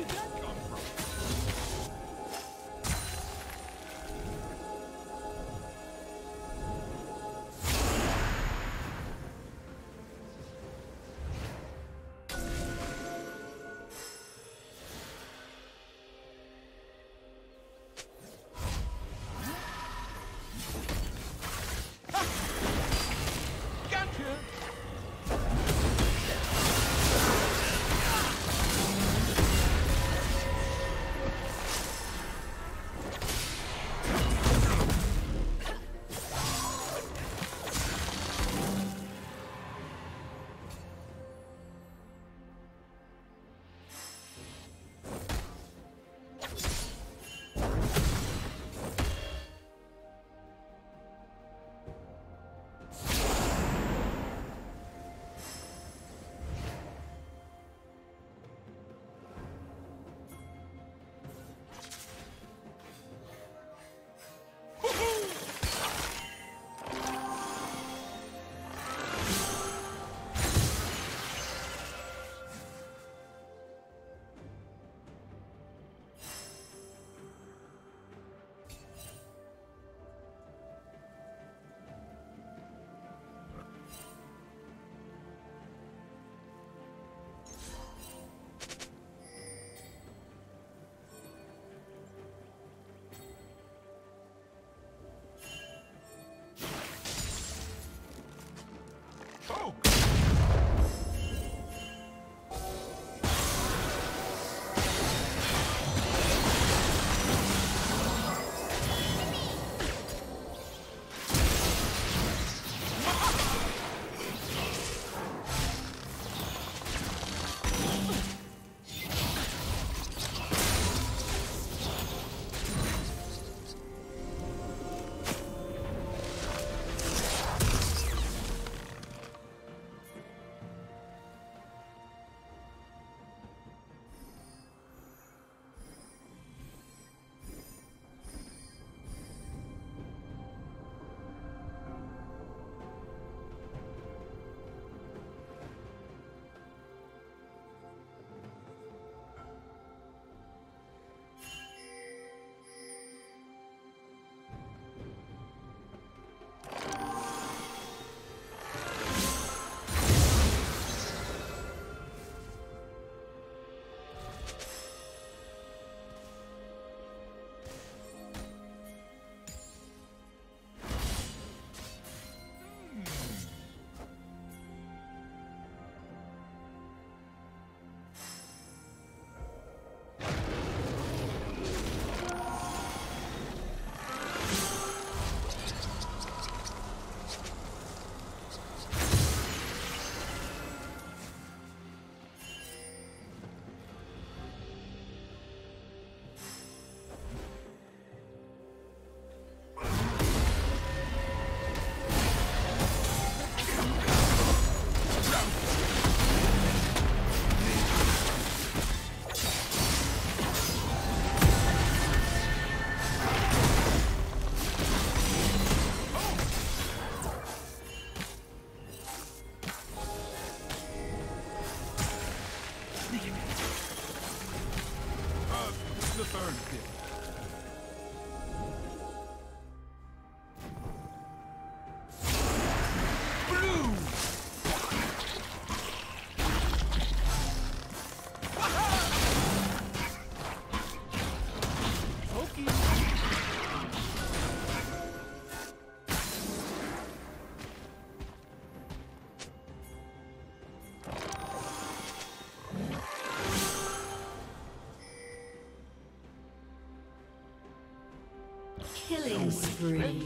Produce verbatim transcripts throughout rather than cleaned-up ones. did that come from? Ha! Gotcha! Killing spree.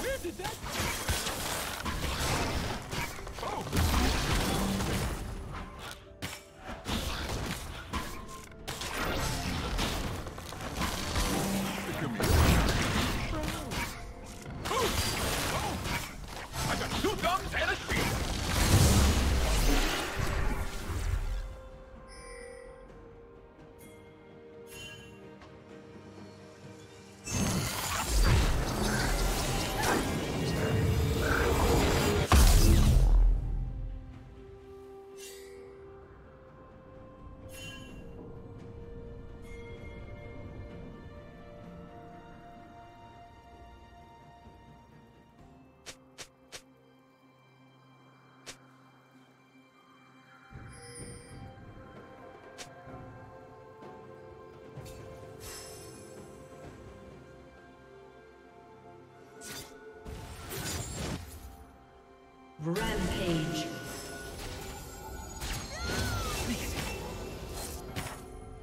Where did that? Rampage.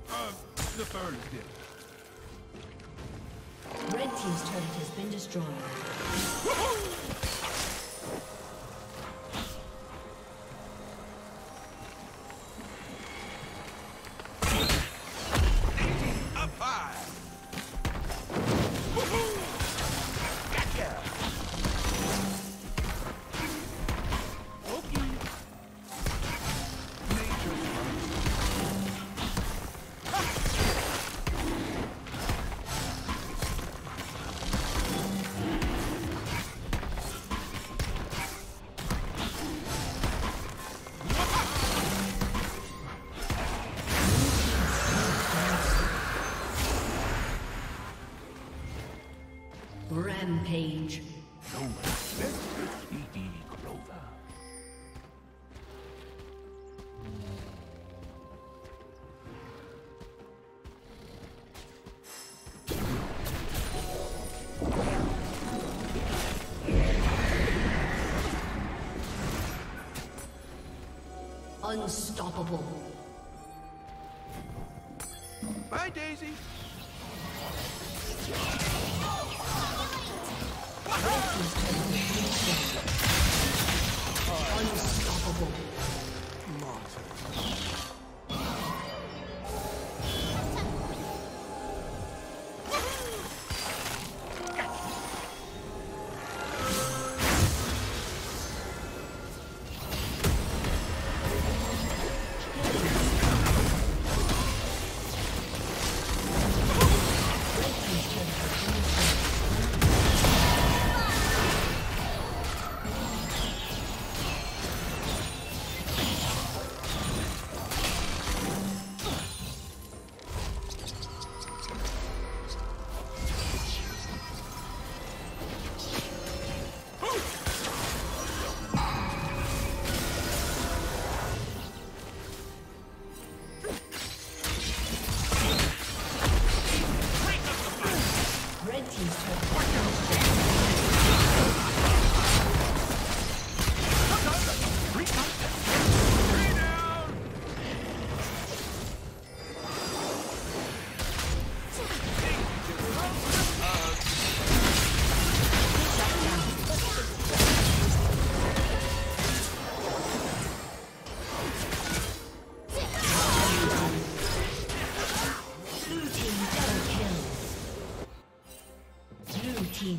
Uh, the bird did. Red team's turret has been destroyed. Rampage. Unstoppable. Bye, Daisy. Unstoppable. Martyr.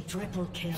Triple kill.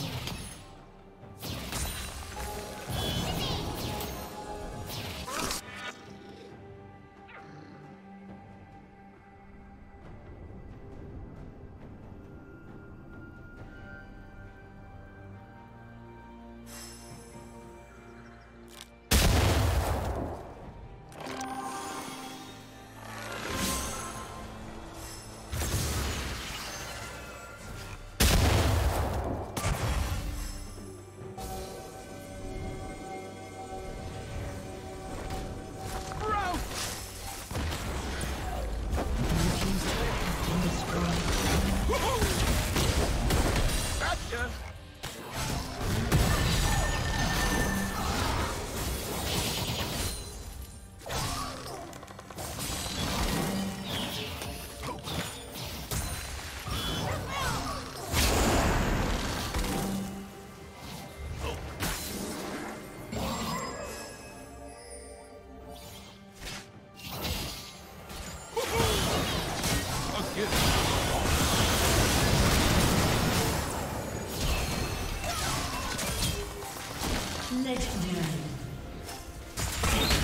Excuse me. Legendary. Easy!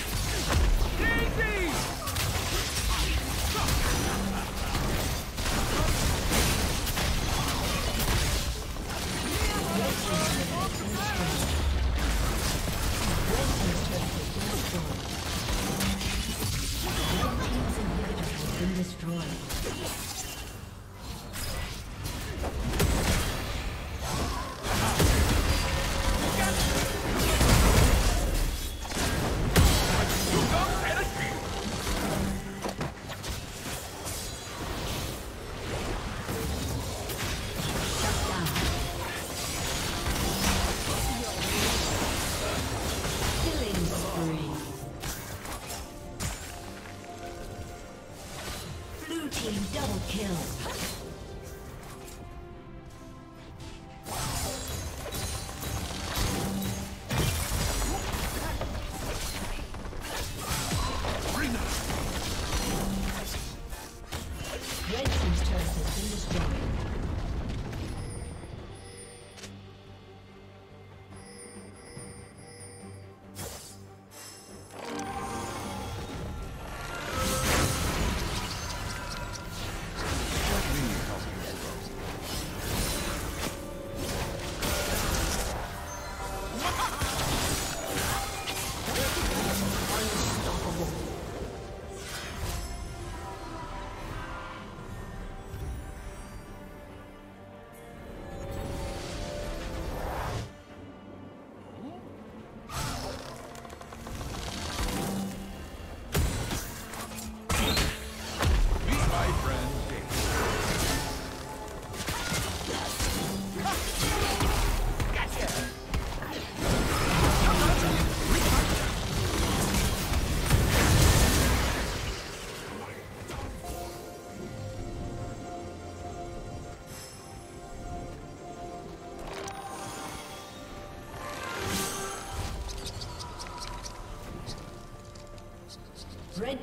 Red